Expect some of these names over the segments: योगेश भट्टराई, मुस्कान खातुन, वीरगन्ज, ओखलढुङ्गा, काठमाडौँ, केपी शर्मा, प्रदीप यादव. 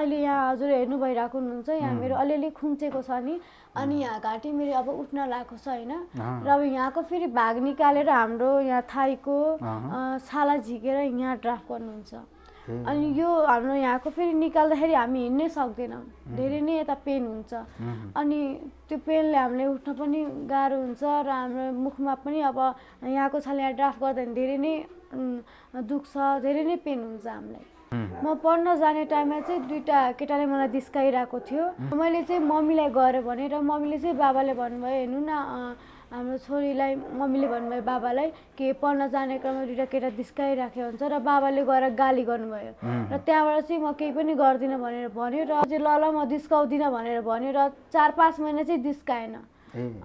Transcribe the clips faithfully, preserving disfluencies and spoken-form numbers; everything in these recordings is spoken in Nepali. अहिले यहाँ हजुर हेर्नु भइराको हुनुहुन्छ यहाँ मेरो अलिअलि खुम्चेको छ नि अनि यहाँ घाँटी मेरो अब उठ्न लागेको छ हैन र अब यहाँको फेरि भाग निकालेर हाम्रो यहाँ थाईको छाला झिकेर यहाँ ड्राफ्ट गर्नुहुन्छ अनि यो हाम्रो यहाँको फेरि निकाल्दाखेरि हामी हिँड्नै सक्दैनौँ धेरै नै यता पेन हुन्छ अनि त्यो पेनले हामीले उठ्न पनि गाह्रो हुन्छ र हाम्रो मुखमा पनि अब यहाँको छाला यहाँ ड्राफ्ट गर्दा धेरै नै दुख्छ धेरै नै पेन हुन्छ हामीलाई। म पढ्न जाने टाइममा चाहिँ दुईटा केटाले मलाई दिस्काइरहेको थियो मैले चाहिँ मम्मीलाई गएर भनेर मम्मीले चाहिँ बाबाले भन्नुभयो हेर्नु न हाम्रो छोरीलाई मम्मीले भन्नुभयो बाबालाई कि पढ्न जाने क्रममा दुईटा केटा दिस्काइराखेको हुन्छ र बाबाले गएर गाली गर्नुभयो र त्यहाँबाट चाहिँ म केही पनि गर्दिनँ भनेर भन्यो र ल ल म दिस्काउँदिनँ भनेर भन्यो र चार पाँच महिना चाहिँ दिस्काएन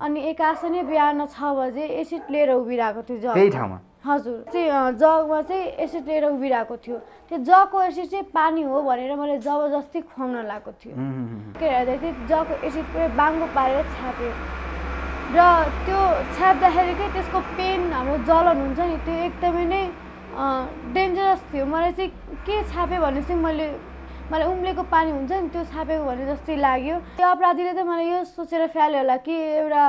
अनि एक्कासी नै बिहान छ बजे एसिड लिएर उभिरहेको थियो जग्गामा हजुर चाहिँ जगमा चाहिँ एसिड लिएर उभिरहेको थियो त्यो जगको एसिड चाहिँ पानी हो भनेर मैले जबरजस्ती खुवाउन लागेको थियो के हेर्दाखेरि जगको एसिड पुरै बाङ्गो पारेर छ्यापेँ र त्यो छ्याप्दाखेरिकै त्यसको पेन हाम्रो जलन हुन्छ नि त्यो एकदमै नै डेन्जरस थियो मलाई चाहिँ के छापेँ भने चाहिँ मैले मलाई उम्लेको पानी हुन्छ नि त्यो छापेको भने जस्तै लाग्यो त्यो अपराधीले त मलाई यो सोचेर फ्याल्यो होला कि एउटा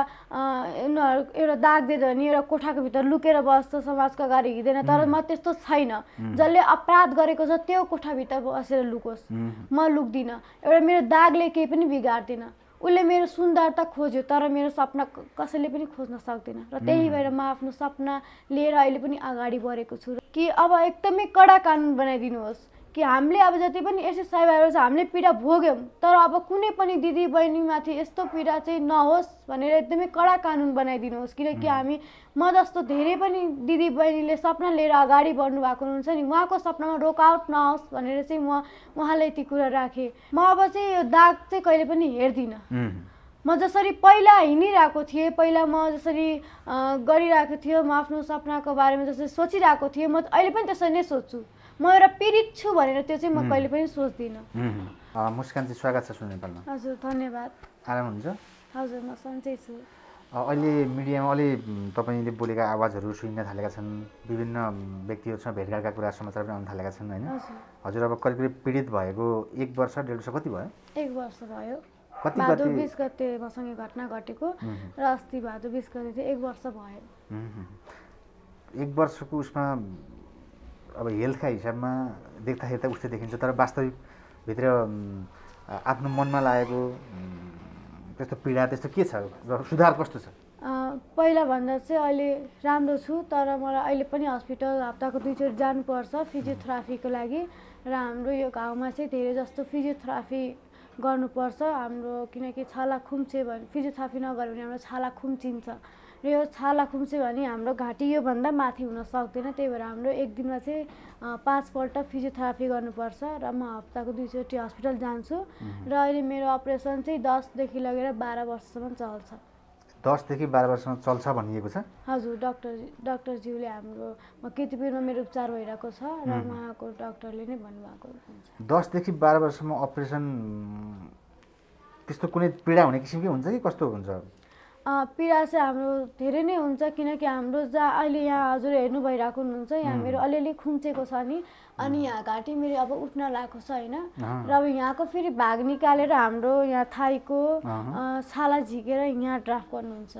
उनीहरू एउटा दाग दिँदा नि एउटा कोठाको भित्र लुकेर बस्छ समाजको अगाडि हिँड्दैन तर म त्यस्तो छैन जसले अपराध गरेको छ त्यो कोठाभित्र बसेर लुकोस् म लुक्दिनँ एउटा मेरो दागले केही पनि बिगार्दैन उसले मेरो सुन्दरता खोज्यो तर मेरो सपना कसैले पनि खोज्न सक्दैन र त्यही भएर म आफ्नो सपना लिएर अहिले पनि अगाडि बढेको छु कि अब एकदमै कडा कानुन बनाइदिनुहोस् कि हामीले अब जति पनि एसिड साइबाहरू छ हामीले पीडा भोग्यौँ तर अब कुनै पनि दिदी बहिनीमाथि यस्तो पीडा चाहिँ नहोस् भनेर एकदमै कडा कानुन बनाइदिनुहोस् किनकि हामी म जस्तो धेरै पनि दिदी बहिनीले सपना लिएर अगाडि बढ्नु भएको हुन्छ नि उहाँको सपनामा रोकआउट नहोस् भनेर चाहिँ म उहाँलाई ती कुरा राखेँ। म अब चाहिँ यो दाग चाहिँ कहिले पनि हेर्दिनँ म जसरी पहिला हिँडिरहेको थिएँ पहिला म जसरी गरिरहेको थियो म आफ्नो सपनाको बारेमा जसरी सोचिरहेको थिएँ म अहिले पनि त्यसरी नै सोच्छु म एउटा पीडित छु भनेर त्यो चाहिँ म कहिले पनि सोच्दिनँ। मुस्कान चाहिँ स्वागत छ सुन नेपालमा। हजुर धन्यवाद। आराम हुनुहुन्छ? हजुर म सन्चै छु। अहिले मिडियामा अलि तपाईँले बोलेका आवाजहरू सुन्न थालेका छन् विभिन्न व्यक्तिहरूसँग भेटघाटका कुरा समाचार पनि आउन थालेका छन् होइन हजुर अब करिब करिब पीडित भएको एक वर्ष डेढ वर्ष कति भयो? एक वर्ष भयो कति भादो बीस गते मसँगै घटना घटेको र अस्ति भादो बीस गते चाहिँ एक वर्ष भयो। एक वर्षको उसमा अब हेल्थका हिसाबमा देख्दाखेरि त उस्तै देखिन्छ तर वास्तविक भित्र आफ्नो मनमा लागेको त्यस्तो पीडा त्यस्तो के छ सुधार कस्तो छ? पहिलाभन्दा चाहिँ अहिले राम्रो छु तर मलाई अहिले पनि हस्पिटल हप्ताको दुईचोटि जानुपर्छ फिजियोथेरापीको लागि र हाम्रो यो गाउँमा चाहिँ धेरै जस्तो फिजियोथेरापी गर्नुपर्छ हाम्रो किनकि छाला खुम्चे भने फिजियोथेरापी नगर्यो भने हाम्रो छाला खुम्चिन्छ र यो छाला खुम्च्यो भने हाम्रो घाँटी योभन्दा माथि हुन सक्दैन त्यही भएर हाम्रो एक दिनमा चाहिँ पाँचपल्ट फिजियोथेरापी गर्नुपर्छ र म हप्ताको दुईचोटि हस्पिटल जान्छु र अहिले मेरो अपरेसन चाहिँ दसदेखि लगेर बाह्र वर्षसम्म चल्छ। दसदेखि बाह्र वर्षसम्म चल्छ भनिएको छ? हजुर डक्टर डक्टरज्यूले हाम्रो म केटीपुरमा मेरो उपचार भइरहेको छ र उहाँको डक्टरले नै भन्नुभएको हुन्छ। दसदेखि बाह्र वर्षसम्म अपरेसन त्यस्तो कुनै पीडा हुने किसिमकै हुन्छ कि कस्तो हुन्छ? पीडा चाहिँ हाम्रो धेरै नै हुन्छ किनकि हाम्रो जहाँ अहिले यहाँ हजुर हेर्नु भइरहेको हुनुहुन्छ यहाँ मेरो अलिअलि खुम्चेको छ नि अनि यहाँ घाँटी मेरो अब उठ्न लागेको छ होइन र अब यहाँको फेरि भाग निकालेर हाम्रो यहाँ थाईको छाला झिकेर यहाँ ड्राफ्ट गर्नुहुन्छ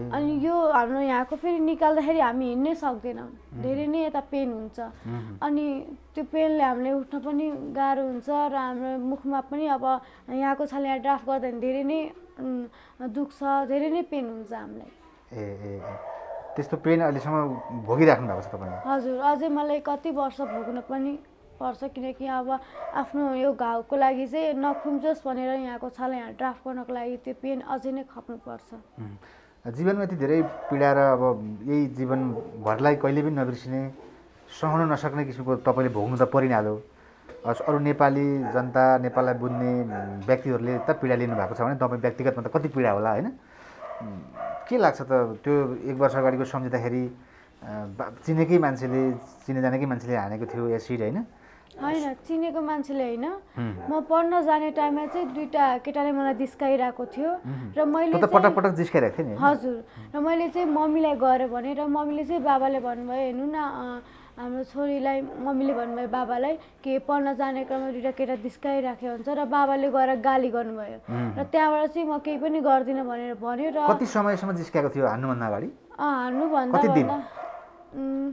अनि यो हाम्रो यहाँको फेरि निकाल्दाखेरि हामी हिँड्नै सक्दैनौँ धेरै नै यता पेन हुन्छ अनि त्यो पेनले हामीले उठ्न पनि गाह्रो हुन्छ र हाम्रो मुखमा पनि अब यहाँको छाला यहाँ ड्राफ्ट गर्दा धेरै नै दुख्छ धेरै नै पेन हुन्छ हामीलाई। ए ए त्यस्तो पेन अहिलेसम्म भोगिराख्नु भएको छ तपाईँले? हजुर अझै मलाई कति वर्ष भोग्न पनि पर्छ किनकि अब आफ्नो यो घाउको लागि चाहिँ नखुम्चोस् भनेर यहाँको छाला यहाँ ड्राफ्ट गर्नको लागि त्यो पेन अझै नै खप्नुपर्छ। जीवनमा यति धेरै पीडा र अब यही जीवन भरलाई कहिले पनि नबिर्सिने सहन नसक्ने किसिमको तपाईँले भोग्नु त परिहाल्यो अरू नेपाली जनता नेपाललाई बुझ्ने व्यक्तिहरूले त पीडा लिनुभएको छ भने तपाईँ व्यक्तिगतमा त कति पीडा होला होइन के लाग्छ त त्यो एक वर्ष अगाडिको सम्झिँदाखेरि चिनेकै मान्छेले चिनेजानेकै मान्छेले हानेको थियो एसिड होइन? होइन चिनेको मान्छेले होइन म पढ्न जाने टाइममा चाहिँ दुईटा केटाले मलाई दिस्काइरहेको थियो र मैले पटक पटक जिस्काइरहेको थिएँ नि हजुर र मैले चाहिँ मम्मीलाई गएर भनेर मम्मीले चाहिँ बाबाले भन्नुभयो हेर्नु न हाम्रो छोरीलाई मम्मीले भन्नुभयो बाबालाई कि पढ्न जाने क्रममा दुईटा केटा दिस्काइराखेको हुन्छ र बाबाले गएर गाली गर्नुभयो र त्यहाँबाट चाहिँ म केही पनि गर्दिन भनेर भन्यो र कति समयसम्म जिस्काएको थियो हान्नु भन्दा अगाडि अ हान्नु भन्दा कति दिन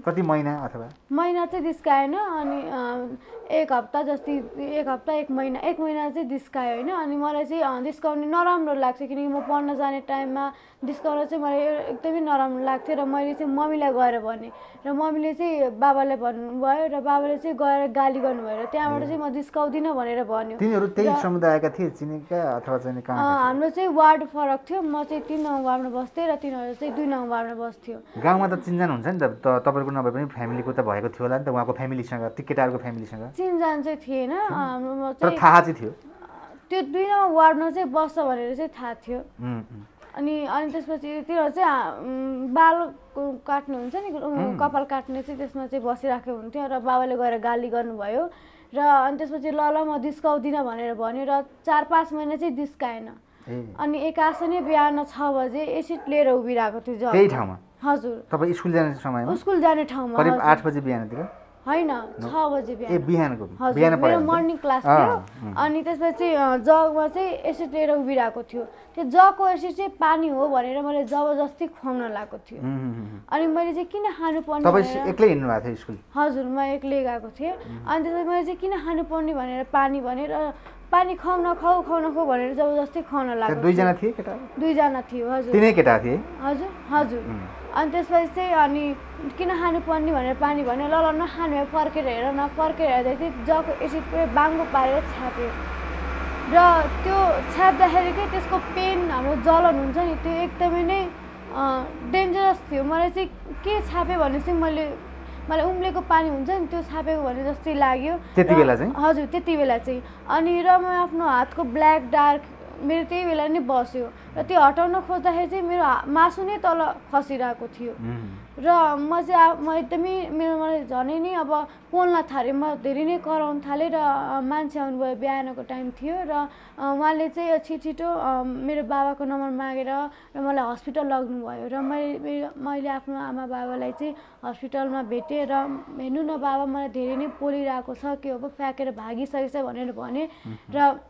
कति महिना अथवा महिना चाहिँ दिस्काएन अनि एक हप्ता जस्तै एक हप्ता एक महिना एक महिना चाहिँ दिस्कायो हैन अनि मलाई चाहिँ दिस्काउने नराम्रो लाग्छ किनकि म पढ्न जाने टाइममा दिस्काउन चाहिँ मलाई एकदमै नराम्रो लाग्थ्यो र मैले चाहिँ मम्मीलाई गएर भने र मम्मीले चाहिँ बाबालाई भन्नुभयो र बाबाले चाहिँ गएर गाली गर्नुभयो र त्यहाँबाट चाहिँ म दिस्काउदिन भनेर भन्यो। तिनीहरु त्यही समुदायका थिए चिनेका अथवा चाहिँ कहाँ हाम्रो चाहिँ वार्ड फरक थियो म चाहिँ तीन नम्बर वार्डमा बस्थे र तिनीहरु चाहिँ दुई नम्बर वार्डमा बस्थ्यो। गाउँमा त चिन्जान हुन्छ नि त तपाईको नभए पनि फ्यामिलीको त भएको थियो होला नि त उहाँको फ्यामिलीसँग ती केटाहरुको फ्यामिलीसँग चिन्जान चाहिँ थिएन हाम्रो चाहिँ थाहा चाहिँ थियो त्यो दुई नम्बर वार्डमा चाहिँ बस्छ भनेर चाहिँ थाहा थियो अनि अनि त्यसपछि त्यो चाहिँ बाल काट्नु हुन्छ नि कपाल काट्ने चाहिँ त्यसमा चाहिँ बसिराखेको हुन्थ्यो र बाबाले गएर गाली गर्नुभयो र अनि त्यसपछि ल ल म दिस्काउदिन भनेर भन्यो र चार पाँच महिना चाहिँ दिस्काएन अनि एकासनै बिहान छ बजे एसिड लिएर उभिरहेको थियो त्यही ठाउँमा हजुर तपाई स्कुल जाने समयमा स्कुल जाने ठाउँमा करिब आठ बजे बिहानतिर हैन छ बजे बिहान ए बिहानको बिहान पढ्यो मेरो मर्निङ क्लास थियो अनि त्यसपछि जगमा चाहिँ एसिड लिएर उभिरहेको थियो त्यो जगको एसिड चाहिँ पानी हो भनेर मैले जबरजस्ती खुवाउन लागेको थियो अनि मैले चाहिँ किन खानु पर्ने तपाई एक्लै हिँड्नु भएको थियो स्कुल हजुर म एक्लै गएको थिए अनि त्यसपछि मैले चाहिँ किन खानु पर्ने भनेर पानी भनेर पानी खाऊ नखाऊ खाऊ नखाऊ भनेर जबरजस्ती खुवाउन लाग्यो। दुई जना थिए केटा दुई जना थियो हजुर तिनै केटा थिए हजुर हजुर अनि त्यसपछि चाहिँ अनि किन खानु पर्ने भनेर पानी भन्यो ल ल नखानु फर्केर हेर न फर्केर हेर्दै चाहिँ जको एसिडले बाङ्गो पारेर छाप्यो र त्यो छाप्दाखेरिकै त्यसको पेन हाम्रो जलन हुन्छ नि त्यो एकदमै नै डेन्जरस थियो। मलाई चाहिँ के छाप्यो भने चाहिँ मैले मलाई उम्लेको पानी हुन्छ नि त्यो छापेको भने जस्तै लाग्यो त्यति बेला चाहिँ हजुर त्यति बेला चाहिँ अनि र म आफ्नो हातको ब्ल्याक डार्क मेरो त्यही बेला नै बस्यो र त्यो हटाउन खोज्दाखेरि चाहिँ मेरो मासु नै तल खसिरहेको थियो र म चाहिँ म एकदमै मेरो मलाई झनै नै अब पोल्न थालेँ म धेरै नै कराउन थालेँ र मान्छे आउनुभयो बिहानको टाइम थियो र उहाँले चाहिँ छिटो मेरो बाबाको नम्बर मागेर र मलाई हस्पिटल लग्नुभयो र मैले मैले आफ्नो आमा बाबालाई चाहिँ हस्पिटलमा भेटेँ र हेर्नु न बाबा मलाई धेरै नै पोलिरहेको छ के अब फ्याँकेर भागिसकेछ भनेर भने र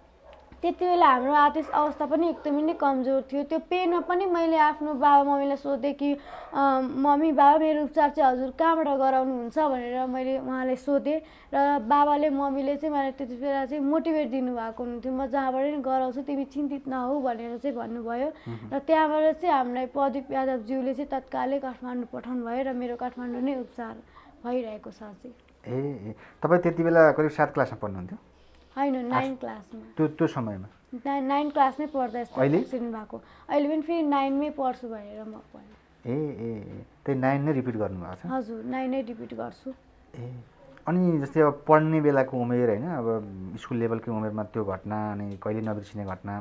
त्यति बेला हाम्रो आर्थिक अवस्था पनि एकदमै नै कमजोर थियो। त्यो पेनमा पनि मैले आफ्नो बाबा मम्मीलाई सोधेँ कि मम्मी बाबा मेरो उपचार चाहिँ हजुर कहाँबाट गराउनुहुन्छ भनेर मैले उहाँलाई सोधेँ र बाबाले मम्मीले चाहिँ मलाई त्यति बेला चाहिँ मोटिभेट दिनुभएको हुन्थ्यो म जहाँबाट नि गराउँछु तिमी चिन्तित नहौ भनेर चाहिँ भन्नुभयो र त्यहाँबाट चाहिँ हामीलाई प्रदीप यादवज्यूले चाहिँ तत्कालै काठमाडौँ पठाउनु भयो र मेरो काठमाडौँ नै उपचार भइरहेको छ। ए तपाईँ त्यति बेला करिब सात क्लासमा पढ्नुहुन्थ्यो हैन नाइन क्लासमा त्यो त्यो समयमा नाइन क्लासमै पढ्दा यस्तो एक्सिडेन्ट भएको अहिले पनि फेरि नाइनमै पढ्छु भनेर म पढेँ। ए ए त्यही नाइन नै रिपिट गर्नुभएको छ हजुर नाइन नै रिपिट गर्छु। ए अनि जस्तै अब पढ्ने बेलाको उमेर हैन अब स्कुल लेभलको उमेरमा त्यो घटना अनि कहिले नबिर्सिने घटना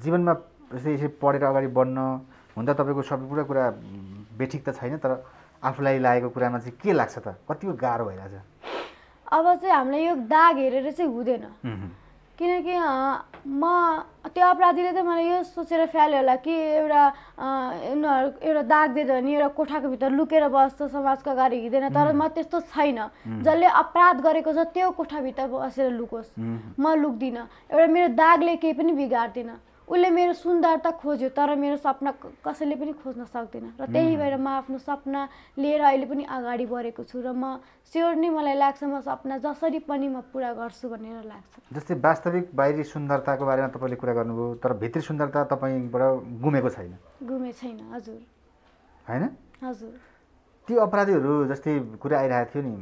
जीवनमा जस्तै यसरी पढेर अगाडि बढ्न हुँदा तपाईको सबै पुरा कुरा बेठिक त छैन तर आफूलाई लागेको कुरामा चाहिँ के लाग्छ त कतिको गाह्रो भइरहेछ? अब चाहिँ हामीलाई यो दाग हेरेर चाहिँ हुँदैन किनकि म त्यो अपराधीले त मलाई यो सोचेर फ्याल्यो होला कि एउटा उनीहरू एउटा दाग दिँदा नि एउटा कोठाको भित्र लुकेर बस्छ समाजको अगाडि हिँड्दैन तर म त्यस्तो छैन जसले अपराध गरेको छ त्यो कोठाभित्र बसेर लुकोस् म लुक्दिनँ एउटा मेरो दागले केही पनि बिगार्दैन उसले मेरो सुन्दरता खोज्यो तर मेरो सपना कसैले पनि खोज्न सक्दैन र त्यही भएर म आफ्नो सपना लिएर अहिले पनि अगाडि बढेको छु र म स्योर नै मलाई लाग्छ म सपना जसरी पनि म पुरा गर्छु भनेर लाग्छ। जस्तै वास्तविक बाहिरी सुन्दरताको बारेमा तपाईँले कुरा गर्नुभयो तर भित्री सुन्दरता तपाईँबाट गुमेको छैन गुमे छैन हजुर हैन हजुर ती अपराधीहरू जस्तै कुरा आइरहेको थियो नि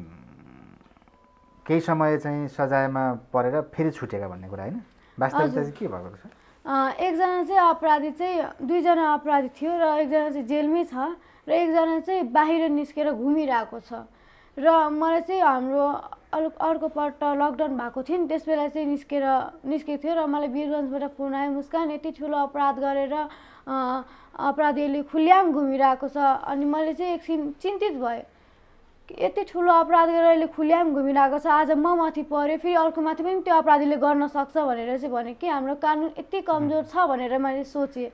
केही समय चाहिँ सजायमा परेर फेरि छुटेका भन्ने कुरा हैन वास्तविकता चाहिँ के भएको छ? एकजना चाहिँ अपराधी चाहिँ दुईजना अपराधी थियो र एकजना चाहिँ जेलमै छ र एकजना चाहिँ बाहिर निस्केर घुमिरहेको छ र मलाई चाहिँ हाम्रो अलिक अर्कोपल्ट लकडाउन भएको थियो नि त्यसबेला चाहिँ निस्केर निस्केको थियो र मलाई वीरगन्जबाट फोन आयो मुस्कान यति ठुलो अपराध गरेर अपराधीहरूले खुल्याम घुमिरहेको छ अनि मैले चाहिँ एकछिन चिन्तित भएँ यति ठुलो अपराध गरेर खुल्याम घुमिरहेको छ। आज म माथि पर्यो फिर अर्को माथि पनि त्यो अपराधीले गर्न सक्छ भनेर चाहिँ भने कि हाम्रो कानुन यति कमजोर छ भनेर मैले सोचे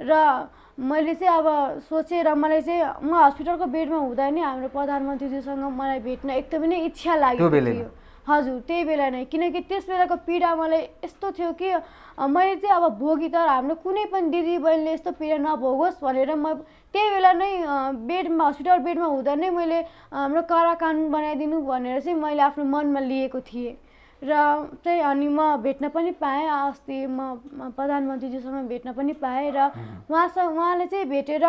र मैले चाहिँ अब सोचेर मलाई चाहिँ म हस्पिटलको बेडमा हुँदा नि हाम्रो प्रधानमन्त्रीज्यूसँग मलाई भेट्न एकदमै नै इच्छा लाग्यो थियो। हजुर त्यही बेला नै, किनकि त्यस बेलाको पीडा मलाई यस्तो थियो कि मैले चाहिँ अब भोगी तर हाम्रो कुनै पनि दिदी बहिनीले यस्तो पीडा नभोगोस् भनेर म त्यही बेला नै बेडमा हस्पिटल बेडमा हुँदा नै मैले हाम्रो कडा कानुन बनाइदिनु भनेर चाहिँ मैले आफ्नो मनमा लिएको थिएँ र चाहिँ अनि म भेट्न पनि पाएँ। अस्ति म प्रधानमन्त्रीज्यूसँग भेट्न पनि पाएँ र उहाँसँग उहाँले चाहिँ भेटेर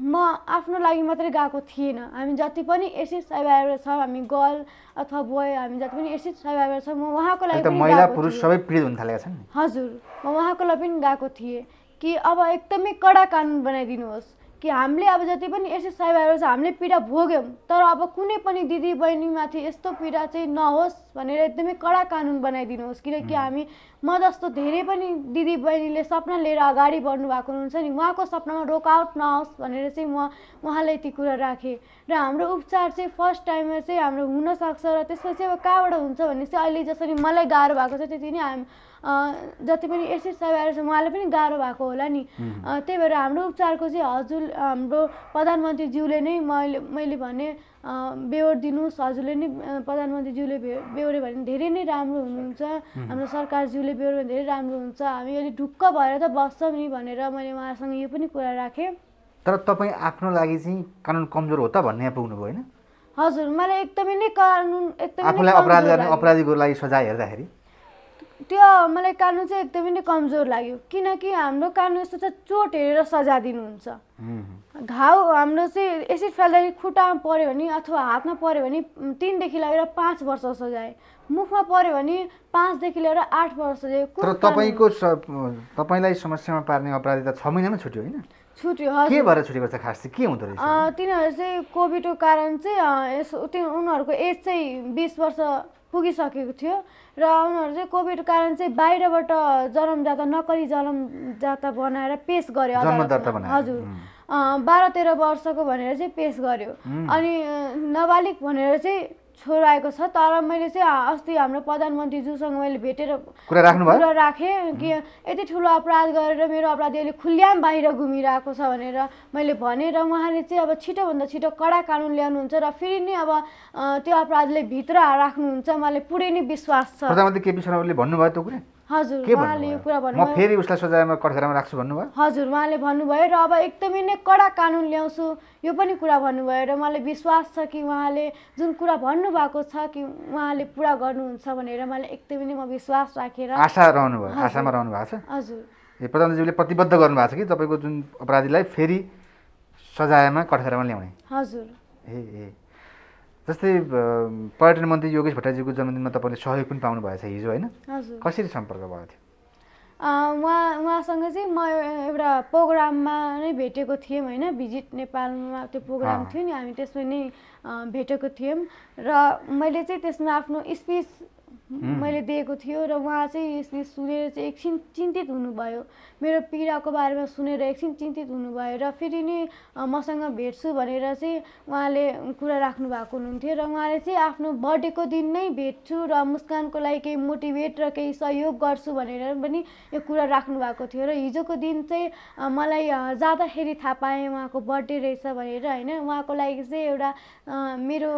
म आफ्नो लागि मात्रै गएको थिएन। हामी जति पनि एसिड सर्भाइभर छ, हामी गर्ल अथवा बोय, हामी जति पनि एसिड सर्भाइभर छ, म उहाँको लागि पनि महिला पुरुष सबै पीडित हुन थालेका छन्। हजुर म उहाँको लागि पनि गएको थिएँ कि अब एकदमै कडा कानुन बनाइदिनुहोस् कि हामीले अब जति पनि एसिड सर्भाइभर छ हामीले पीडा भोग्यौँ तर अब कुनै पनि दिदी बहिनीमाथि यस्तो पीडा चाहिँ नहोस् भनेर एकदमै कडा कानुन बनाइदिनुहोस्, किनकि हामी म जस्तो धेरै पनि दिदी बहिनीले सपना लिएर अगाडि बढ्नु भएको हुन्छ नि उहाँको सपनामा रोकआउट नहोस् भनेर चाहिँ म उहाँलाई ती कुरा राखेँ। र हाम्रो उपचार चाहिँ फर्स्ट टाइममा चाहिँ हाम्रो हुनसक्छ र त्यसपछि अब कहाँबाट हुन्छ भने चाहिँ अहिले जसरी मलाई गाह्रो भएको छ त्यति नै हामी जति पनि एसिड सर्भाइभर छ उहाँलाई पनि गाह्रो भएको होला नि। त्यही भएर हाम्रो उपचारको चाहिँ हजुर हाम्रो प्रधानमन्त्रीज्यूले नै मैले मैले भने बेहोर दिनुहोस्, हजुरले नै प्रधानमन्त्रीज्यूले बेहोर्यो भने धेरै नै राम्रो हुनुहुन्छ, हाम्रो सरकारज्यूले बेहोर्यो भने धेरै राम्रो हुन्छ, हामी अलि ढुक्क भएर त बस्छौँ नि भनेर मैले उहाँसँग यो पनि कुरा राखेँ। तर तपाईँ आफ्नो लागि चाहिँ कानुन कमजोर हो त भन्ने यहाँ पुग्नुभयो होइन? हजुर मलाई एकदमै नै कानुन एकदमै आफूलाई अपराध गर्ने अपराधीको लागि सजाय हेर्दाखेरि त्यो मलाई कानुन चाहिँ एकदमै नै कमजोर लाग्यो, किनकि हाम्रो कानुन यस्तो छ चोट हेरेर सजा दिनुहुन्छ। घाउ हाम्रो चाहिँ एसिड फाल्दाखेरि खुट्टामा पऱ्यो भने अथवा हातमा पऱ्यो भने तिनदेखि लगेर पाँच वर्ष सजाए, मुखमा पऱ्यो भने पाँचदेखि लिएर आठ वर्ष सजाए। तर तपाईँको तपाईँलाई समस्यामा पार्ने अपराधी त छ महिनामा छुट्यो होइन? छुट्यो। के भएर छुट्यो त खास चाहिँ के हुँदो रहेछ? तिनीहरू चाहिँ कोभिडको कारण चाहिँ यस उनीहरूको एज चाहिँ बिस वर्ष पुगिसकेको थियो र उनीहरू चाहिँ कोभिडको कारण चाहिँ बाहिरबाट जन्मदाता नकली जन्मदाता बनाएर पेस गर्यो। हजुर बाह्र तेह्र वर्षको भनेर चाहिँ पेस गर्यो अनि नाबालिग भनेर चाहिँ छोराएको छ। तर मैले चाहिँ अस्ति हाम्रो प्रधानमन्त्रीज्यूसँग मैले भेटेर कुरा राखेँ कि यति ठुलो अपराध गरेर मेरो अपराधी अहिले खुल्याम बाहिर घुमिरहेको छ भनेर मैले भनेर उहाँले चाहिँ अब छिटोभन्दा छिटो कडा कानुन ल्याउनुहुन्छ र फेरि नै अब त्यो अपराधीले भित्र राख्नुहुन्छ, मलाई पुरै नै विश्वास छ। प्रधानमन्त्री केपी शर्माले भन्नुभयो त्यो कुरा? हजुर उहाँले यो कुरा भन्नुभयो, म फेरि उसलाई सजायमा कठघरामा राख्छु भन्नुभयो। हजुर उहाँले भन्नुभयो र अब एकदमै नै कडा कानुन ल्याउँछु यो पनि कुरा भन्नुभयो र मलाई विश्वास छ कि उहाँले जुन कुरा भन्नुभएको छ कि उहाँले पुरा गर्नुहुन्छ भनेर मलाई एकदमै नै म विश्वास राखेर आशा रहनुभयो, आशामा रहनु भएको छ। हजुर ए प्रधानमन्त्रीज्यूले प्रतिबद्ध गर्नुभएको छ कि तपाईँको जुन अपराधीलाई फेरि सजायमा कठघरामा ल्याउने? हजुर ए ए जस्तै पर्यटन मन्त्री योगेश भट्टराईज्यूको जन्मदिनमा तपाईँले सहयोग पनि पाउनु भएछ हिजो होइन? कसरी सम्पर्क भएको थियो? उहाँ उहाँसँग चाहिँ म एउटा प्रोग्राममा नै भेटेको थिएँ होइन, भिजिट नेपालमा त्यो प्रोग्राम थियो नि हामी त्यसमा नै भेटेको थियौँ र मैले चाहिँ त्यसमा आफ्नो स्पिच मैले दिएको थियो र उहाँ चाहिँ स्पिच सुनेर चाहिँ एकछिन चिन्तित हुनुभयो, मेरो पीडाको बारेमा सुनेर एकछिन चिन्तित हुनुभयो र फेरि नै मसँग भेट्छु भनेर चाहिँ उहाँले कुरा राख्नु भएको हुनुहुन्थ्यो र उहाँले चाहिँ आफ्नो बर्थडेको दिन नै भेट्छु र मुस्कानको लागि केही मोटिभेट र केही सहयोग गर्छु भनेर पनि यो कुरा राख्नु भएको थियो र हिजोको दिन चाहिँ मलाई जाँदाखेरि थाहा पाएँ उहाँको बर्थडे रहेछ भनेर होइन। उहाँको लागि चाहिँ एउटा मेरो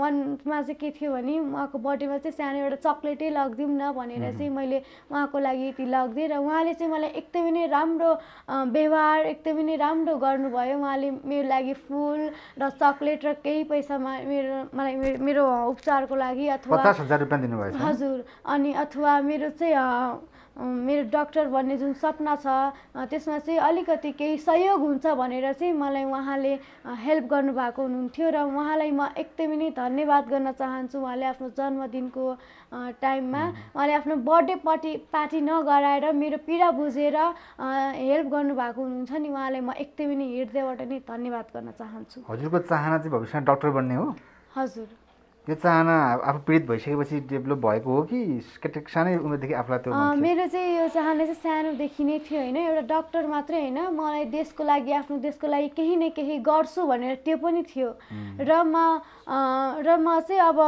मनमा चाहिँ के थियो भने उहाँको बर्थडेमा चाहिँ सानो एउटा चक्लेटै लगिदिउँ न भनेर चाहिँ मैले उहाँको लागि ती लगिदिएँ र उहाँले चाहिँ मलाई एकदमै नै राम्रो व्यवहार एकदमै नै राम्रो गर्नुभयो। उहाँले मेरो लागि फुल र चक्लेट र केही पैसामा मेरो मलाई मेरो उपचारको लागि अथवा पचास हजार रुपियाँ दिनुभयो। हजुर अनि अथवा मेरो चाहिँ मेरो डक्टर भन्ने जुन सपना छ त्यसमा चाहिँ अलिकति केही सहयोग हुन्छ भनेर चाहिँ मलाई उहाँले हेल्प गर्नुभएको हुनुहुन्थ्यो र उहाँलाई म एकदमै नै धन्यवाद गर्न चाहन्छु। उहाँले आफ्नो जन्मदिनको टाइममा उहाँले आफ्नो बर्थडे पार्टी पार्टी नगराएर मेरो पीडा बुझेर हेल्प गर्नुभएको हुनुहुन्छ नि, उहाँलाई म एकदमै नै हृदयबाट नै धन्यवाद गर्न चाहन्छु। हजुरको चाहना चाहिँ भविष्यमा डक्टर बन्ने हो? हजुर यो चाहना आफू पीडित भइसकेपछि डेभलप भएको हो कि सानै उमेरदेखि आफूलाई त्यो मन थियो? मेरो चाहिँ यो चाहना चाहिँ सानोदेखि नै थियो हैन। एउटा डाक्टर मात्रै हैन, मलाई देशको लागि आफ्नो देशको लागि केही न केही गर्छु भनेर त्यो पनि थियो र म र म चाहिँ अब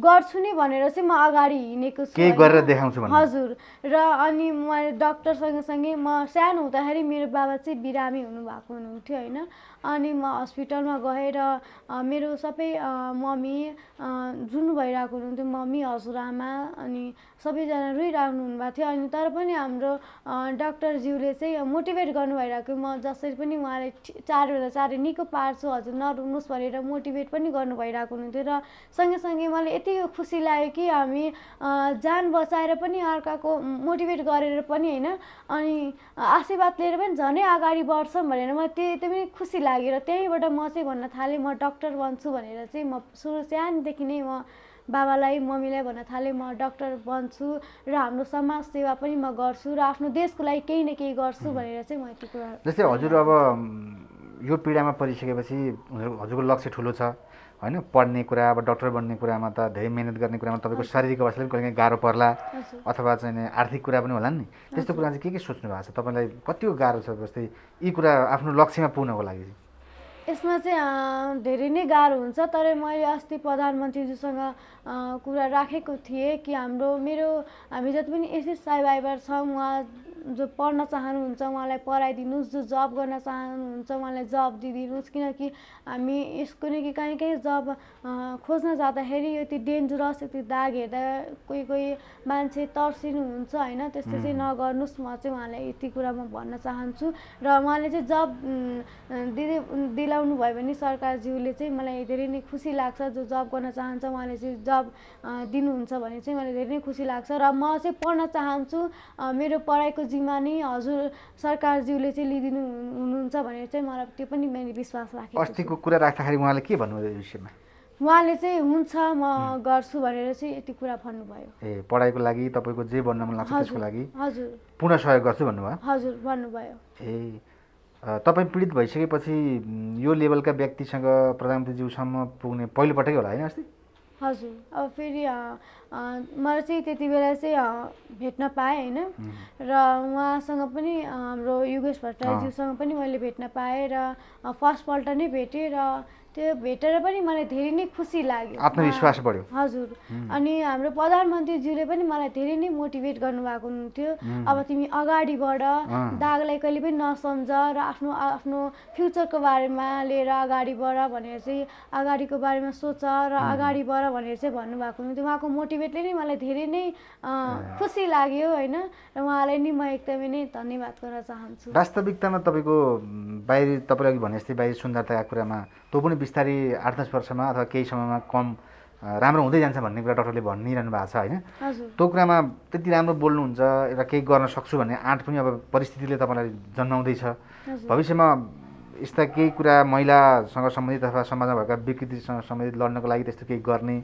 गर्छु नि भनेर चाहिँ म अगाडि हिनेको छु, केही गरेर देखाउँछु भनेर। हजुर। र अनि म डाक्टर सँगसँगै म सानो हुँदाखेरि मेरो बाबा चाहिँ बिरामी हुनुभएको हुनुहुन्थ्यो हैन। अनि म अस्पतालमा गएर मेरो सबै मम्मी जुन भइरहेको हुनुहुन्थ्यो, मम्मी हजुरआमा अनि सबैजना रोइरहनु हुनुभएको थियो। अनि तर पनि हाम्रो डाक्टरज्यूले चाहिँ मोटिभेट गर्नु भइरहेको, म जसरी पनि उहाँले चाँडोभन्दा चाँडो निको पार्छु हजुर नरुनुहोस् भनेर मोटिभेट पनि गर्नु भइरहेको हुनुहुन्थ्यो। र सँगसँगै मलाई यति खुसी लाग्यो कि हामी जान बचाएर पनि अर्काको मोटिभेट गरेर पनि होइन अनि आशीर्वाद लिएर पनि झनै अगाडि बढ्छौँ भनेर म त्यो त्यो पनि खुसी लागेर त्यहीँबाट म चाहिँ भन्न थालेँ म डक्टर बन्छु भनेर चाहिँ। म सुरु सानोदेखि नै म बाबालाई मम्मीलाई भन्न थालेँ म डक्टर बन्छु र हाम्रो समाज सेवा पनि म गर्छु र आफ्नो देशको लागि केही न केही गर्छु भनेर चाहिँ म त्यो कुरा। जस्तै हजुर अब यो पीडामा परिसकेपछि हजुरको लक्ष्य ठुलो छ हैन, पढ्ने कुरा अब डक्टर बन्ने कुरामा त धेरै मेहनत गर्ने कुरामा तपाईको शारीरिक अवस्थाले पनि कहिलेकाहीँ गाह्रो पर्ला अथवा चाहिँ आर्थिक कुरा पनि होला नि, त्यस्तो कुरा चाहिँ के के सोच्नु भएको छ तपाईलाई? कतिको गाह्रो छ जस्तै यी कुरा आफ्नो लक्ष्यमा पुग्नको लागि? यसमा चाहिँ धेरै नै गाह्रो हुन्छ। तर मैले अस्ति प्रधानमन्त्रीज्यूसँग कुरा राखेको थिएँ कि हाम्रो मेरो हामी जति पनि एसिड सर्भाइभर छौँ, उहाँ जो पढ्न चाहनुहुन्छ उहाँलाई पढाइदिनुहोस्, जो जब गर्न चाहनुहुन्छ उहाँलाई जब दिइदिनुहोस्, किनकि हामी यसको नै कि कहीँ कहीँ जब खोज्न जाँदाखेरि यति डेन्जरस यति दाग हेर्दा कोही कोही मान्छे तर्सिनुहुन्छ होइन, त्यस्तो चाहिँ नगर्नुहोस्। म चाहिँ उहाँलाई यति कुरा म भन्न चाहन्छु र उहाँले चाहिँ जब दिदी दिलाउनु भयो भने सरकारज्यूले चाहिँ मलाई धेरै नै खुसी लाग्छ। जो जब गर्न चाहन्छ उहाँले चाहिँ जब दिनुहुन्छ भने चाहिँ मलाई धेरै नै खुसी लाग्छ। र म चाहिँ पढ्न चाहन्छु, मेरो पढाइको जिम्मा नै हजुर सरकारज्यूले चाहिँ लिदिनु हुनुहुन्छ भनेर चाहिँ मलाई त्यो पनि मैले विश्वास राखेको छु। अस्तिको कुरा राख्दाखेरि उहाँले के भन्नुभयो यो विषयमा? उहाँले चाहिँ हुन्छ म गर्छु भनेर चाहिँ यति कुरा भन्नुभयो। ए पढाइको लागि तपाईँको जे बन्न मन लाग्छ त्यसको लागि हजुर पूर्ण सहयोग गर्छु भन्नुभयो? हजुर भन्नुभयो। ए तपाईँ पीडित भइसकेपछि यो लेभलका व्यक्तिसँग प्रधानमन्त्रीज्यूसम्म पुग्ने पहिलोपटकै होला होइन अस्ति? हजुर। अब फेरि मलाई चाहिँ त्यति बेला चाहिँ भेट्न पाएँ होइन र उहाँसँग पनि हाम्रो योगेश भट्टराईज्यूसँग पनि मैले भेट्न पाएँ र फर्स्टपल्ट नै भेटेँ र त्यो भेटेर पनि मलाई धेरै नै खुसी लाग्यो, आत्मविश्वास बढ्यो। हजुर। अनि हाम्रो प्रधानमन्त्रीज्यूले पनि मलाई धेरै नै मोटिभेट गर्नुभएको हुनुहुन्थ्यो, अब तिमी अगाडि बढ, दागलाई कहिले पनि नसम्झ र आफ्नो आफ्नो फ्युचरको बारेमा लिएर अगाडि बढ भनेर चाहिँ अगाडिको बारेमा सोच र अगाडि बढ भनेर चाहिँ भन्नुभएको हुनुहुन्थ्यो। उहाँको मोटिभेटले नै मलाई धेरै नै खुसी लाग्यो होइन र उहाँलाई नि म एकदमै नै धन्यवाद गर्न चाहन्छु। वास्तविकतामा तपाईँको बाहिरी तपाईँले भने जस्तै बाहिरी सुन्दरताका कुरामा तँ पनि बिस्तारै आठ दस वर्षमा अथवा केही समयमा कम राम्रो हुँदै जान्छ भन्ने कुरा डक्टरले भनिरहनु भएको छ होइन, त्यो कुरामा त्यति राम्रो बोल्नुहुन्छ एउटा केही गर्न सक्छु भन्ने आँट पनि अब परिस्थितिले तपाईँलाई जन्माउँदैछ। भविष्यमा यस्ता केही कुरा महिलासँग सम्बन्धित अथवा समाजमा भएका विकृतिसँग सम्बन्धित लड्नको लागि त्यस्तो केही गर्ने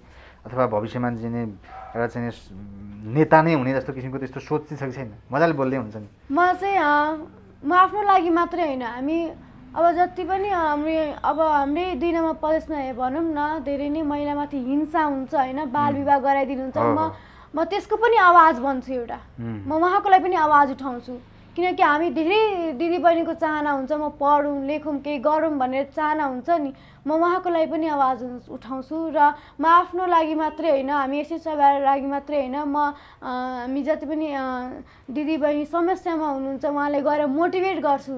अथवा भविष्यमा जिने एउटा चाहिँ नेता नै हुने जस्तो किसिमको त्यस्तो सोच चाहिँ छ कि छैन? मजाले बोल्दै हुन्छ नि। म चाहिँ म आफ्नो लागि मात्रै होइन, हामी अब जति पनि हाम्रो अब हाम्रै दुई नम्बर प्रदेशमा भनौँ न धेरै नै महिलामाथि हिंसा हुन्छ होइन, बाल विवाह गराइदिनुहुन्छ, म म त्यसको पनि आवाज बन्छु एउटा, म उहाँको लागि पनि आवाज उठाउँछु किनकि हामी धेरै दिदीबहिनीको चाहना हुन्छ म पढौँ लेखौँ केही गरौँ भनेर चाहना हुन्छ नि, म उहाँको लागि पनि आवाज उठाउँछु। र म आफ्नो लागि मात्रै होइन, हामी यसै सबैको लागि मात्रै होइन, म हामी जति पनि दिदीबहिनी समस्यामा हुनुहुन्छ उहाँले गएर मोटिभेट गर्छु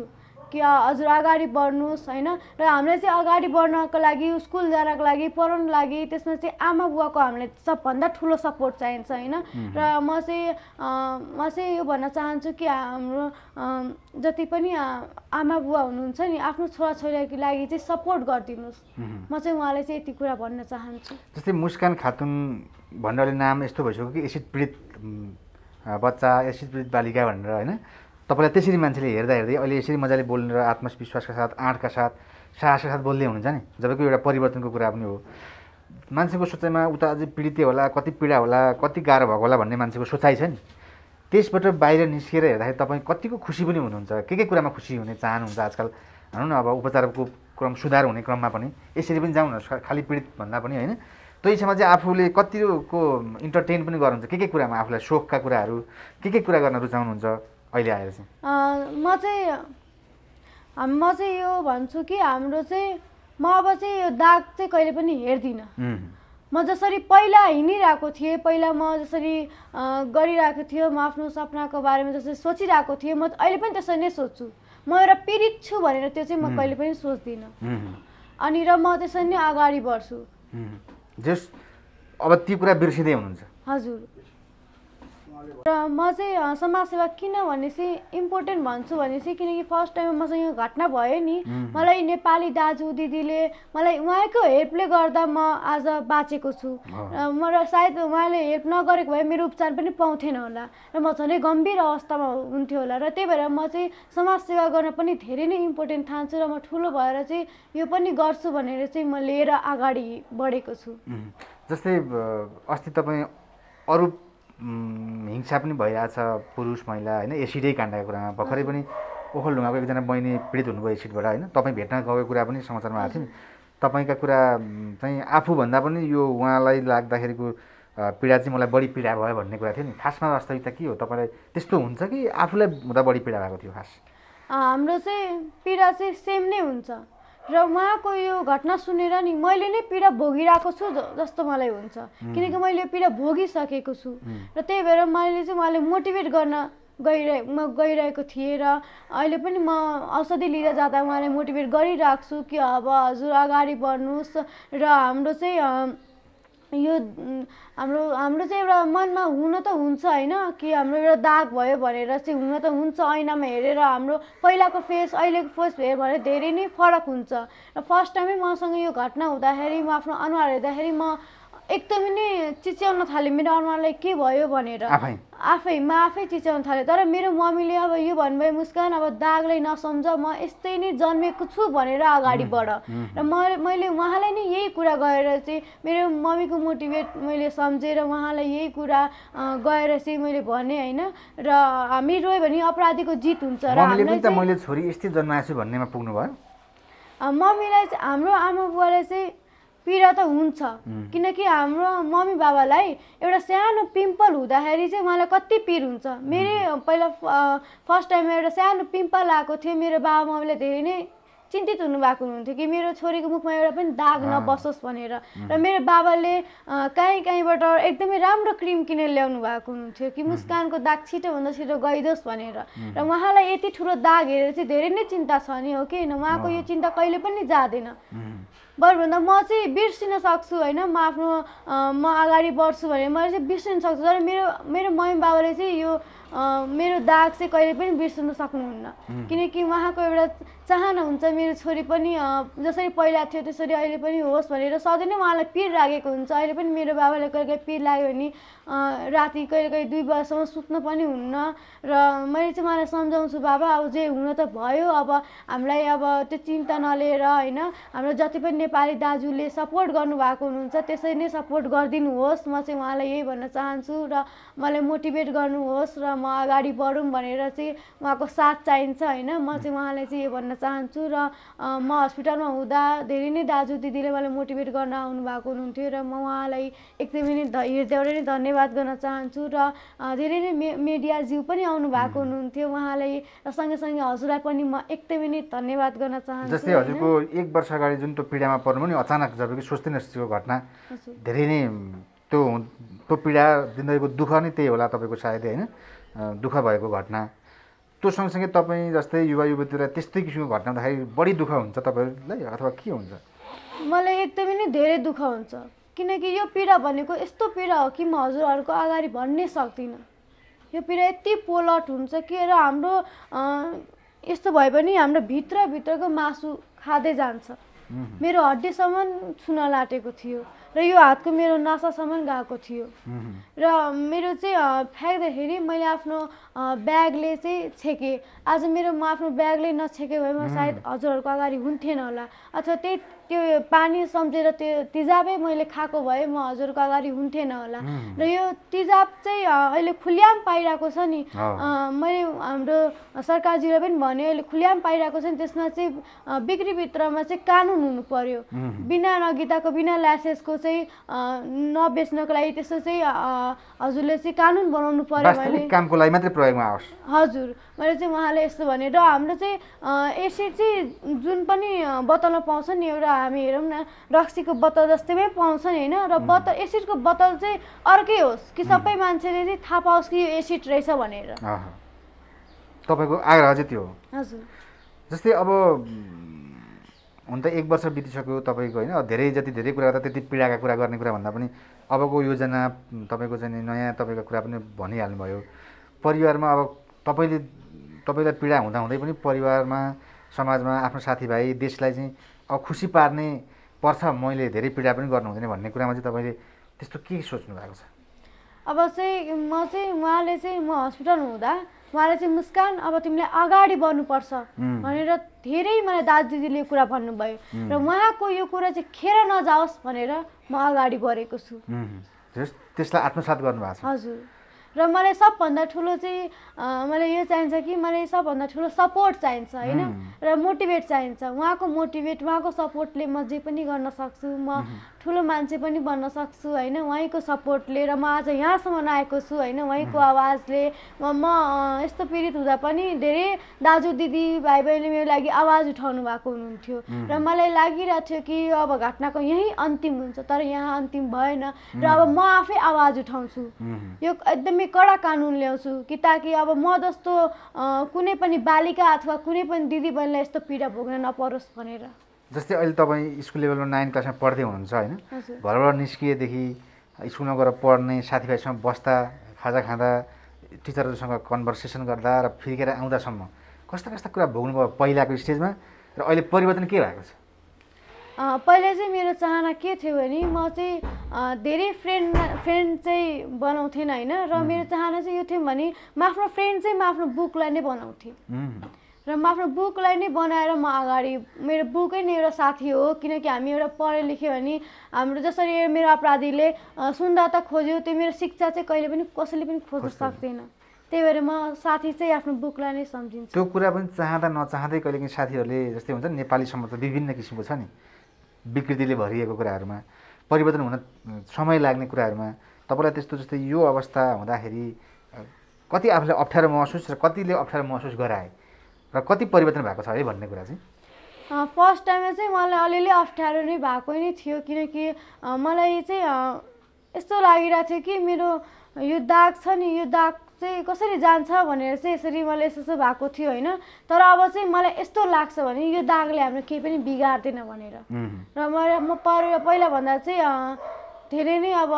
कि हजुर अगाडि बढ्नुहोस् होइन। र हामीलाई चाहिँ अगाडि बढ्नको लागि स्कुल जानको लागि पढ्नको लागि त्यसमा चाहिँ आमा बुवाको हामीलाई सबभन्दा ठुलो सपोर्ट चाहिन्छ होइन। र म चाहिँ म चाहिँ यो भन्न चाहन्छु कि हाम्रो जति पनि आमा बुवा हुनुहुन्छ नि आफ्नो छोराछोरीको लागि चाहिँ सपोर्ट गरिदिनुहोस्, म चाहिँ उहाँलाई चाहिँ यति कुरा भन्न चाहन्छु। जस्तै मुस्कान खातुन भन्नाले नाम यस्तो भइसक्यो कि एसिड पीडित बच्चा एसिड पीडित बालिका भनेर होइन, तपाईँलाई त्यसरी मान्छेले हेर्दा हेर्दै अहिले यसरी मजाले बोल्ने र आत्मविश्वासका साथ आँटका साथ साहसका साथ बोल्दै हुनुहुन्छ नि, जबको एउटा परिवर्तनको कुरा पनि हो। मान्छेको सोचाइमा उता अझै पीडितै होला, कति पीडा होला, कति गाह्रो भएको होला भन्ने मान्छेको सोचाइ छ नि, त्यसबाट बाहिर निस्किएर हेर्दाखेरि तपाईँ कतिको खुसी पनि हुनुहुन्छ? के के कुरामा खुसी हुने चाहनुहुन्छ आजकल भनौँ न अब उपचारको क्रम सुधार हुने क्रममा पनि? यसरी पनि जाउँ न, खालि पीडित भन्दा पनि होइन तो इच्छामा चाहिँ आफूले कतिको इन्टरटेन पनि गर्नुहुन्छ के के कुरामा आफूलाई शौकका कुराहरू के के कुरा गर्न रुचाउनुहुन्छ अहिले आएर चाहिँ? म चाहिँ म चाहिँ यो भन्छु कि हाम्रो चाहिँ म अब चाहिँ यो दाग चाहिँ कहिले पनि हेर्दिन। म जसरी पहिला हिँडिरहेको थिएँ, पहिला म जसरी गरिरहेको थिएँ, म आफ्नो सपनाको बारेमा जसरी सोचिरहेको थिएँ, म अहिले पनि त्यसरी नै सोच्छु। म एउटा पीडित छु भनेर त्यो चाहिँ म कहिले पनि सोच्दिनँ अनि र म त्यसरी नै अगाडि बढ्छु। जस अब ती कुरा बिर्सिदै हुनुहुन्छ? हजुर। र म चाहिँ समाजसेवा किन भनेपछि इम्पोर्टेन्ट भन्छु भनेपछि किनकि फर्स्ट टाइम मसँग यो घटना भयो नि, मलाई नेपाली दाजु दिदीले मलाई उहाँको हेल्पले गर्दा म आज बाँचेको छु। म र सायद उहाँले हेल्प नगरेको भए मेरो उपचार पनि पाउँथेन होला र म झनै गम्भीर अवस्थामा हुन्थ्यो होला। र त्यही भएर म चाहिँ समाजसेवा गर्न पनि धेरै नै इम्पोर्टेन्ट ठान्छु र म ठुलो भएर चाहिँ यो पनि गर्छु भनेर चाहिँ म लिएर अगाडि बढेको छु। जस्तै अस्ति तपाईँ अरू हिंसा पनि भइरहेछ पुरुष महिला हैन, एसिडै काण्डको कुरामा भर्खरै पनि ओखलढुङ्गाको एकजना बहिनी पीडित हुनुभयो एसिडबाट हैन। तपाईँ भेट्न गएको कुरा पनि समाचारमा आएको थियो। तपाईका कुरा चाहिँ आफूभन्दा पनि यो उहाँलाई लाग्दाखेरिको पीडा चाहिँ मलाई बढी पीडा भयो भन्ने कुरा थियो नि, खासमा वास्तविकता के हो? तपाईँलाई त्यस्तो हुन्छ कि आफूलाई हुँदा बढी पीडा भएको थियो? खास हाम्रो चाहिँ पीडा चाहिँ सेम नै हुन्छ र उहाँको यो घटना सुनेर नि मैले नै पीडा भोगिरहेको छु जस्तो मलाई हुन्छ किनकि मैले पीडा भोगिसकेको छु। र त्यही भएर मैले चाहिँ उहाँले मोटिभेट गर्न गइरहे म गइरहेको थिएँ र अहिले पनि म औषधि लिएर जाँदा उहाँले मोटिभेट गरिरहेको छु कि अब हजुर अगाडि बढ्नुहोस्। र हाम्रो चाहिँ यो हाम्रो हाम्रो चाहिँ एउटा मनमा हुन त हुन्छ हैन कि हाम्रो एउटा दाग भयो भनेर चाहिँ हुन त हुन्छ, ऐनामा हेरेर हाम्रो पहिलाको फेस अहिलेको फेस हेऱ्यो भने धेरै नै फरक हुन्छ। र फर्स्ट टाइमै मसँग यो घटना हुँदाखेरि म आफ्नो अनुहार हेर्दाखेरि म एकदमै नै चिच्याउन थालेँ, मेरो अनुहारलाई के भयो भनेर आफै म आफै चिच्याउन थालेँ। तर मेरो मम्मीले अब यो भन्नुभयो, मुस्कान अब दागलाई नसम्झ, म यस्तै नै जन्मेको छु भनेर अगाडि बढ। र म मैले उहाँलाई नै यही कुरा गएर चाहिँ मेरो मम्मीको मोटिभेट मैले सम्झेर उहाँलाई यही कुरा गएर चाहिँ मैले भने होइन। र हामी रोयो भने अपराधीको जित हुन्छ। र मैले छोरी यस्तै जन्माएछु भन्नेमा पुग्नु भयो? मम्मीलाई चाहिँ हाम्रो आमा बुवालाई चाहिँ पीडा त हुन्छ किनकि हाम्रो मम्मी बाबालाई एउटा सानो पिम्पल हुँदाखेरि चाहिँ उहाँलाई कति पीड हुन्छ। मेरो पहिला फर्स्ट टाइममा एउटा सानो पिम्पल आएको थियो, मेरो बाबा मम्मीले धेरै नै चिन्तित हुनुभएको हुनुहुन्थ्यो कि मेरो छोरीको मुखमा एउटा पनि दाग नबसोस् भनेर। र मेरो बाबाले काहीँ काहीँबाट एकदमै राम्रो क्रिम किनेर ल्याउनु भएको हुनुहुन्थ्यो कि मुस्कानको दाग छिटोभन्दा छिटो गइदोस् भनेर। र उहाँलाई यति ठुलो दाग हेरेर चाहिँ धेरै नै चिन्ता छ नि हो कि होइन, उहाँको यो चिन्ता कहिले पनि जाँदैन। बरुभन्दा म चाहिँ बिर्सिन सक्छु होइन, म आफ्नो म अगाडि बढ्छु भने मैले चाहिँ बिर्सिन सक्छु। तर मेरो मेरो मम्मी बाबाले चाहिँ यो मेरो दाग चाहिँ कहिले पनि बिर्सिन सक्नुहुन्न किनकि उहाँको एउटा चाहना हुन्छ मेरो छोरी पनि जसरी पहिला थियो त्यसरी अहिले पनि होस् भनेर सधैँ नै उहाँलाई पिर लागेको हुन्छ। अहिले पनि मेरो बाबाले कहिले कहिले पिर लाग्यो भने राति कहिले कहिले दुई बजीसम्म सुत्न पनि हुन्न। र मैले चाहिँ उहाँलाई सम्झाउँछु, बाबा अब जे हुन त भयो, अब हामीलाई अब त्यो चिन्ता नलिएर होइन, हाम्रो जति पनि नेपाली दाजुले सपोर्ट गर्नुभएको हुनुहुन्छ त्यसरी नै सपोर्ट गरिदिनुहोस्। म चाहिँ उहाँलाई यही भन्न चाहन्छु र मलाई मोटिभेट गर्नुहोस् र म अगाडि बढौँ भनेर चाहिँ उहाँको साथ चाहिन्छ होइन। म चाहिँ उहाँलाई चाहिँ यो भन्न चाहन्छु। र म हस्पिटलमा हुँदा धेरै नै दाजु दिदीले मलाई मोटिभेट गर्न आउनुभएको हुनुहुन्थ्यो र म उहाँलाई एकदमै नै हृदयबाट नै धन्यवाद गर्न चाहन्छु। र धेरै नै मे मिडियाज्यू पनि आउनुभएको हुनुहुन्थ्यो उहाँलाई र सँगैसँगै हजुरलाई पनि म एकदमै नै धन्यवाद गर्न चाहन्छु। जस्तै हजुरको एक वर्ष अगाडि जुन त्यो पीडामा पर्नु नि अचानक जबकि सोच्दै नसोचेको घटना, धेरै नै त्यो त्यो पीडा जिन्दगीको दुःख नै त्यही होला तपाईँको सायदै होइन, दुःख भएको घटना। त्यो सँगसँगै तपाईँ जस्तै युवा युवतीलाई त्यस्तै किसिमको घटना हुँदाखेरि बढी दुःख हुन्छ तपाईँलाई अथवा के हुन्छ? मलाई एकदमै नै धेरै दुःख हुन्छ किनकि यो पीडा भनेको यस्तो पीडा हो कि म हजुरहरूको अगाडि भन्नै सक्दिनँ। यो पीडा यति पोलट हुन्छ कि र हाम्रो यस्तो भए पनि हाम्रो भित्रभित्रको मासु खाँदै जान्छ। मेरो हड्डीसम्म छुन लाटेको थियो र यो हातको मेरो नासासम्म गएको थियो। र मेरो चाहिँ फ्याँक्दाखेरि मैले आफ्नो ब्यागले चाहिँ छेकेँ। आज मेरो म आफ्नो ब्यागले नछेकेँ भए म सायद हजुरहरूको अगाडि हुन्थेन होला अथवा त्यही त्यो पानी सम्झेर त्यो तिजाबै मैले खाएको भए म हजुरको अगाडि हुन्थेन होला। र यो तिजाब चाहिँ अहिले खुल्याम पाइरहेको छ नि, मैले हाम्रो सरकारजीले पनि भन्यो अहिले खुल्याम पाइरहेको छ नि, त्यसमा चाहिँ बिक्रीभित्रमा चाहिँ कानुन हुनु पर्यो, बिना नगिताको बिना लाइसेन्सको चाहिँ नबेच्नको लागि त्यसो चाहिँ हजुरले चाहिँ कानुन बनाउनु पर्यो मैले कामको लागि मात्र प्रयोगमा आओस् हजुर मैले चाहिँ उहाँले यस्तो भनेर हाम्रो चाहिँ एसिड चाहिँ जुन पनि बोतल पाउँछ नि एउटा हामी हेरौं न रक्सीको बोतल जस्तैमै पाउँछ नि हैन र बोतल एसिडको बोतल चाहिँ अर्कै होस् कि सबै मान्छेले चाहिँ थाहा पाओस् कि यो एसिड रहेछ भनेर अहा तपाईको आग्रह चाहिँ त्यो हो हजुर जस्तै अब हुन त एक वर्ष बितिसक्यो तपाईको हैन धेरै जति धेरै कुरा त त्यति पीडाका कुरा गर्ने कुरा भन्दा पनि अबको योजना तपाईको चाहिँ नयाँ तपाईको कुरा पनि भनिहाल्नु भयो परिवारमा अब तपाईले तपाईलाई पीडा हुँदा हुँदै पनि परिवारमा समाजमा आफ्नो साथीभाइ देशलाई चाहिँ अब खुसी पार्ने पर्छ मैले धेरै पीडा पनि गर्नु हुँदैन भन्ने कुरामा चाहिँ तपाईले त्यस्तो के सोच्नु भएको छ अब चाहिँ म चाहिँ उहाँले चाहिँ म अस्पताल हुँदा उहाँले चाहिँ मुस्कान अब तिमीले अगाडि बढ्नुपर्छ भनेर धेरै मलाई दाजुजीले कुरा भन्नुभयो र उहाँको यो कुरा चाहिँ खेर नजाओस् भनेर म अगाडि बढेको छु त्यसलाई आत्मसात गर्नुभएको छ हजुर र मलाई सबभन्दा ठुलो चाहिँ मलाई यो चाहिन्छ कि मलाई सबभन्दा ठुलो सपोर्ट चाहिन्छ हैन र मोटिभेट चाहिन्छ उहाँको मोटिभेट उहाँको सपोर्टले म जे पनि गर्न सक्छु म ठुलो मान्छे पनि बन्न सक्छु हैन उहाँको सपोर्टले र म आज यहाँसम्म आएको छु हैन उहाँको आवाजले म म यस्तो पीडित हुँदा पनि धेरै दाजु दिदी भाइ बहिनीले मेरो लागि आवाज उठाउनु भएको हुनुहुन्थ्यो र मलाई लागिरहेको थियो कि अब घटनाको यही अन्तिम हुन्छ तर यहाँ अन्तिम भएन र अब म आफै आवाज उठाउँछु यो एकदम कडा कानून ल्याउँछु कि ताकि अब म जस्तो कुनै पनि बालिका अथवा कुनै पनि दिदी बहिनीलाई यस्तो पीडा भोग्न नपरोस् भनेर जस्तै अहिले तपाईँ स्कुल लेभलमा नाइन क्लासमा पढ्दै हुनुहुन्छ हैन घरबाट निस्किएदेखि स्कुलमा गएर पढ्ने साथीभाइसँग बस्दा खाजा खाँदा टिचरहरूसँग कन्भर्सेसन गर्दा र फिर्केर आउँदासम्म कस्ता कस्ता कुरा भोग्नुभयो पहिलाको स्टेजमा र अहिले परिवर्तन के भएको छ पहिले चाहिँ मेरो चाहना के थियो भने म चाहिँ धेरै फ्रेन्ड फ्रेन्ड चाहिँ बनाउँथेन हैन र मेरो चाहना चाहिँ यो थियो भने म आफ्नो फ्रेन्ड चाहिँ म आफ्नो बुकलाई नै बनाउँथे र म आफ्नो बुकलाई नै बनाएर म अगाडि मेरो बुकै नै एउटा साथी हो किनकि हामी एउटा पढे लेख्यो भने हाम्रो जसरी मेरो अपराधीले सुन्दरता खोज्यो त्यो मेरो शिक्षा चाहिँ कहिले पनि कसैले पनि खोज्न सक्दैन त्यही भएर म साथी चाहिँ आफ्नो बुकलाई नै सम्झिन्छु त्यो कुरा पनि चाहँदा नचाहँदै कहिलेकाहीँ साथीहरूले जस्तै हुन्छ नेपाली समाजमा विभिन्न किसिमको छ नि विकृतिले भरिएको कुराहरुमा परिवर्तन हुन समय लाग्ने कुराहरुमा तपाईलाई त्यस्तो जस्तै यो अवस्था हुँदाखेरि कति आफूले अप्ठ्यारो महसुस र कतिले अप्ठ्यारो महसुस गराए र कति परिवर्तन भएको छ है भन्ने कुरा चाहिँ फर्स्ट टाइममा चाहिँ मलाई अलिअलि अप्ठ्यारो नै भएको नै थियो किनकि मलाई चाहिँ यस्तो लागिरहेको थियो कि मेरो यो दाग छ नि यो दाग चाहिँ कसरी जान्छ भनेर चाहिँ यसरी मलाई यसो भएको थियो हैन तर अब चाहिँ मलाई यस्तो लाग्छ भने यो दागले हाम्रो केही पनि बिगार्दैन भनेर र मलाई म पहिला भन्दा चाहिँ धेरै नै अब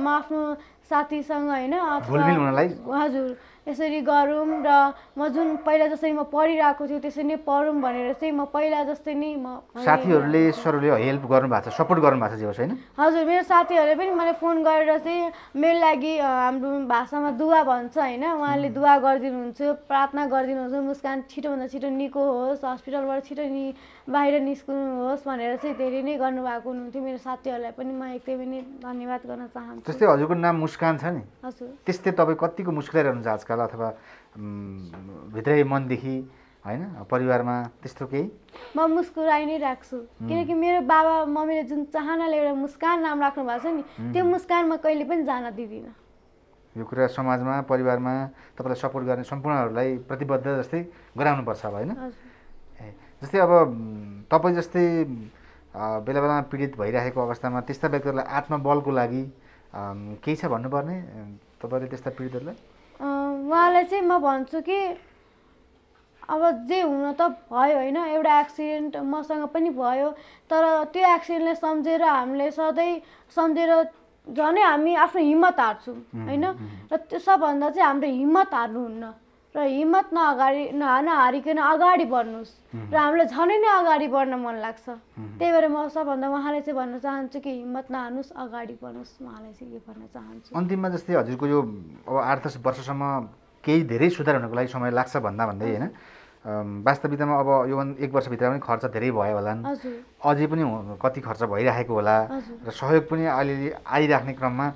म आफ्नो साथीसँग हैन हजुर यसरी गरौँ र म जुन पहिला जसरी म पढिरहेको थियो त्यसरी नै पढौँ भनेर चाहिँ म पहिला जस्तै नै म साथीहरूले सरले हेल्प गर्नु भएको छ सपोर्ट गर्नु भएको छ जे होस् हैन हजुर मेरो साथीहरूले पनि मलाई फोन गरेर चाहिँ मेरो लागि हाम्रो भाषामा दुआ भन्छ हैन उहाँले दुआ गरिदिनुहुन्छ प्रार्थना गरिदिनुहुन्छ मुस्कान छिटोभन्दा छिटो निको होस् अस्पतालबाट छिटो नि बाहिर निस्किनुहोस् भनेर चाहिँ धेरै नै गर्नुभएको हुनुहुन्थ्यो मेरो साथीहरूलाई पनि म एकदमै नै धन्यवाद गर्न चाहन्छु जस्तै हजुरको नाम मुस्कान छ नि हजुर त्यस्तै तपाईँ कतिको मुस्किलाइरहनु आजकल अथवा भित्रै मनदेखि हैन परिवारमा त्यस्तो केही म मुस्कुराइ नै राख्छु किनकि मेरो बाबा मम्मीले जुन चाहनाले एउटा मुस्कान नाम राख्नु भएको छ नि त्यो मुस्कान म कहिले पनि जान दिदिनँ यो कुरा समाजमा परिवारमा तपाईलाई सपोर्ट गर्ने सम्पूर्णहरुलाई प्रतिबद्ध जस्तै गराउनु पर्छ अब हैन जस्तै अब तपाई जस्तै बेला बेलामा पीडित भइरहेको अवस्थामा त्यस्ता व्यक्तिहरुलाई आत्मबलको लागि केही छ भन्नुपर्ने तपाईले त्यस्ता पीडितहरुलाई उहाँलाई चाहिँ म भन्छु कि अब जे हुन त भयो हैन एउटा एक्सिडेन्ट मसँग पनि भयो तर त्यो एक्सिडेन्टले सम्झेर हामीले सधैँ सम्झेर झनै हामी आफ्नो हिम्मत हार्छौँ हैन र त्यो सबभन्दा चाहिँ हाम्रो हिम्मत हार्नुहुन्न र हिम्मत नअगाडि नहारिकन अगाडि बढ्नुहोस् र हामीलाई झनै नै अगाडि बढ्न मन लाग्छ त्यही भएर म सबभन्दा उहाँलाई चाहिँ भन्न चाहन्छु कि हिम्मत नहार्नुहोस् अगाडि बढ्नुहोस् उहाँलाई चाहिँ यो भन्न चाहन्छु अन्तिममा जस्तै हजुरको यो अब आठ दस वर्षसम्म केही धेरै सुधार हुनको लागि समय लाग्छ भन्दा भन्दै हैन वास्तविकतामा अब यो एक वर्षभित्र पनि खर्च धेरै भयो होला अझै पनि कति खर्च भइरहेको होला र सहयोग पनि अलिअलि आइराख्ने क्रममा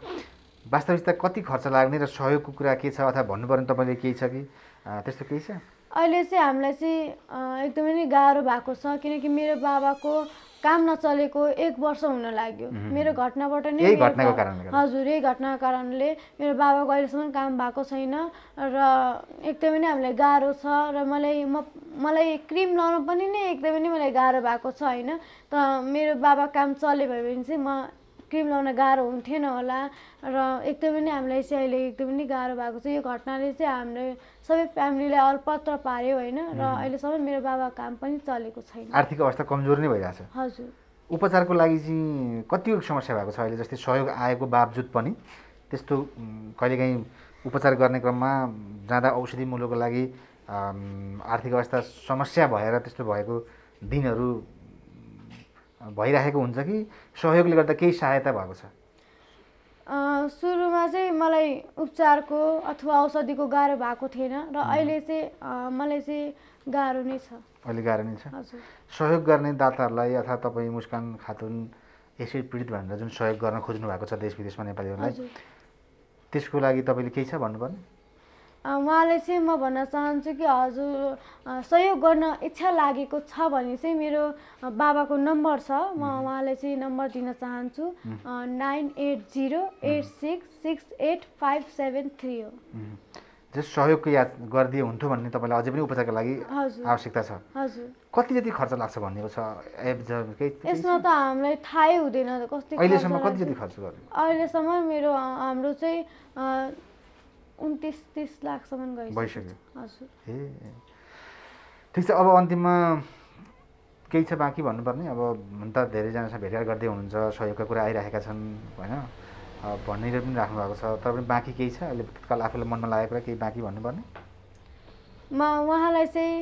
वास्तविकता कति खर्च लाग्ने र सहयोगको कुरा के छ अथवा भन्नुपर्ने तपाईले केही छ कि त्यस्तो केही छ अहिले चाहिँ हामीलाई चाहिँ एकदमै गाह्रो भएको छ किनकि मेरो बाबाको काम नचलेको एक वर्ष हुन लाग्यो मेरो घटनाबाट नै। यही घटनाको कारणले हजुर यही घटनाको कारणले मेरो बाबाको अहिलेसम्म काम भएको छैन र एकदमै नै हामीलाई गाह्रो छ र मलाई मलाई क्रिम लाउन पनि नै एकदमै नै मलाई गाह्रो भएको छ हैन। त मेरो बाबा काम चले भएपछि चाहिँ म क्रिम लाउन गाह्रो हुन्थेन होला र एकदमै नै हामीलाई चाहिँ अहिले एकदमै नै गाह्रो भएको छ। यो घटनाले चाहिँ हाम्रो सबै फ्यामिलीलाई अल्पत्र पार्यो हैन र अहिलेसम्म मेरो बाबा काम पनि चलेको छैन। आर्थिक अवस्था कमजोर नै भइरहेछ। हजुर उपचारको लागि चाहिँ कति समस्या भएको छ अहिले? जस्तै सहयोग आएको बावजुद पनि त्यस्तो कहिलेकाहीँ उपचार गर्ने क्रममा जाँदा औषधि मूल्यको लागि आर्थिक अवस्था समस्या भएर त्यस्तो भएको दिनहरु भइरहेको हुन्छ कि सहयोगले गर्दा केही सहायता भएको छ? सुरुमा चाहिँ मलाई उपचारको अथवा औषधिको गाह्रो भएको थिएन र अहिले चाहिँ मलाई चाहिँ गाह्रो नै छ। अहिले गाह्रो नै छ। सहयोग गर्ने दाताहरूलाई अथवा तपाईँ मुस्कान खातुन यसै पीडित भनेर जुन सहयोग गर्न खोज्नु भएको छ देश विदेशमा नेपालीहरूलाई त्यसको लागि तपाईँले केही छ भन्नुपर्ने? उहाँले चाहिँ म भन्न चाहन्छु कि हजुर सहयोग गर्न इच्छा लागेको छ भने चाहिँ मेरो बाबाको नम्बर छ म उहाँलाई चाहिँ नम्बर दिन चाहन्छु nine eight zero eight six six eight five seven three हो। जस सहयोगको याद गरिदिए हुन्थ्यो भन्ने तपाईँलाई अझै पनि उपचारको लागि आवश्यकता छ। हजुर कति जति खर्च लाग्छ भन्नेको छ यसमा त हामीलाई थाहै हुँदैन कति अहिलेसम्म कति जति खर्च गर्नु? अहिलेसम्म मेरो हाम्रो चाहिँ उन्तीस तीस लाखसम्म गयो भइसक्यो। हजुर ए ठिक छ। अब अन्तिममा केही छ बाँकी भन्नुपर्ने? अब हुन त धेरैजनासँग भेटघाट गर्दै हुनुहुन्छ सहयोगका कुरा आइरहेका छन् होइन भनेर पनि राख्नु भएको छ तर पनि बाँकी केही छ अहिले तत्काल आफूले मनमा लागेको कुरा केही बाँकी भन्नुपर्ने? म उहाँलाई चाहिँ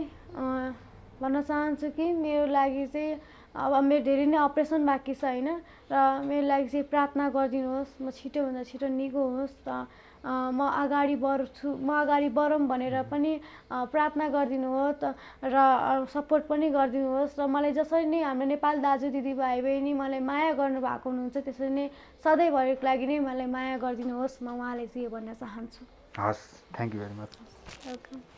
भन्न चाहन्छु कि मेरो लागि चाहिँ अब मेरो धेरै नै अपरेसन बाँकी छ होइन र मेरो लागि चाहिँ प्रार्थना गरिदिनुहोस् म छिटोभन्दा छिटो निको होस् र म अगाडि बढ्छु म अगाडि बढौँ भनेर पनि प्रार्थना गरिदिनुहोस् र सपोर्ट पनि गरिदिनुहोस् र मलाई जसरी नै हाम्रो नेपाल दाजु दिदी भाइ बहिनी मलाई माया गर्नुभएको हुनुहुन्छ त्यसरी नै सधैँभरिको लागि नै मलाई माया गरिदिनुहोस् म उहाँले चाहिँ यो भन्न चाहन्छु। हस् thank you very much. Welcome.